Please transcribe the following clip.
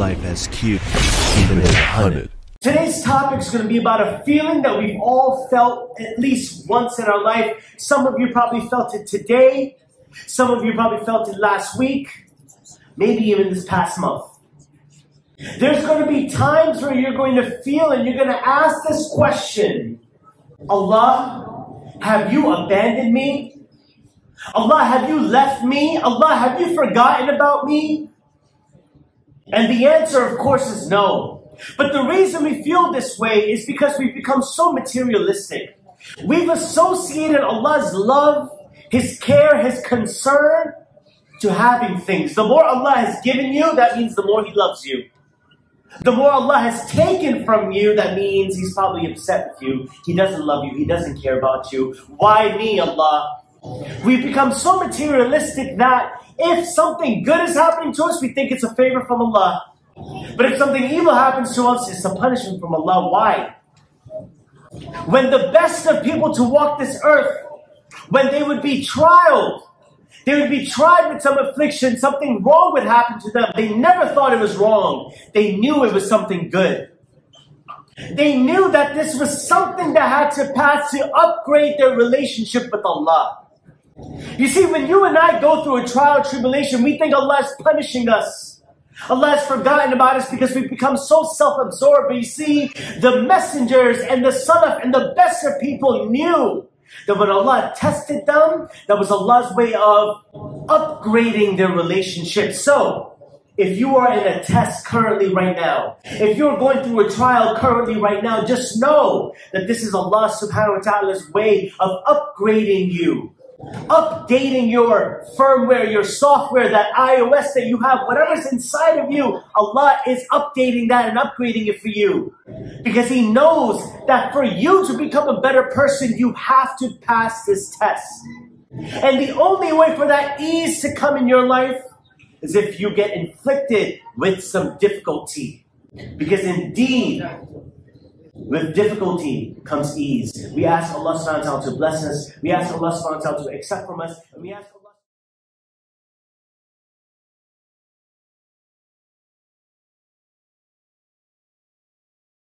life as cute, even if hunted. Today's topic is going to be about a feeling that we've all felt at least once in our life. Some of you probably felt it today. Some of you probably felt it last week. Maybe even this past month. There's going to be times where you're going to feel and you're going to ask this question. Allah, have you abandoned me? Allah, have you left me? Allah, have you forgotten about me? And the answer, of course, is no. But the reason we feel this way is because we've become so materialistic. We've associated Allah's love, His care, His concern to having things. The more Allah has given you, that means the more He loves you. The more Allah has taken from you, that means He's probably upset with you. He doesn't love you. He doesn't care about you. Why me, Allah? We've become so materialistic that if something good is happening to us, we think it's a favor from Allah. But if something evil happens to us, it's a punishment from Allah. Why? When the best of people to walk this earth, when they would be trialed, they would be tried with some affliction, something wrong would happen to them. They never thought it was wrong. They knew it was something good. They knew that this was something that had to pass to upgrade their relationship with Allah. You see, when you and I go through a trial or tribulation, we think Allah is punishing us. Allah has forgotten about us because we've become so self-absorbed. But you see, the messengers and the salaf and the best of people knew that when Allah tested them, that was Allah's way of upgrading their relationship. So, if you are in a test currently right now, if you're going through a trial currently right now, just know that this is Allah subhanahu wa ta'ala's way of upgrading you, updating your firmware, your software, that iOS that you have, whatever's inside of you, Allah is updating that and upgrading it for you. Because He knows that for you to become a better person, you have to pass this test. And the only way for that ease to come in your life is if you get inflicted with some difficulty. Because indeed, with difficulty comes ease. We ask Allah subhanahu wa ta'ala to bless us. We ask Allah subhanahu wa ta'ala to accept from us. And we ask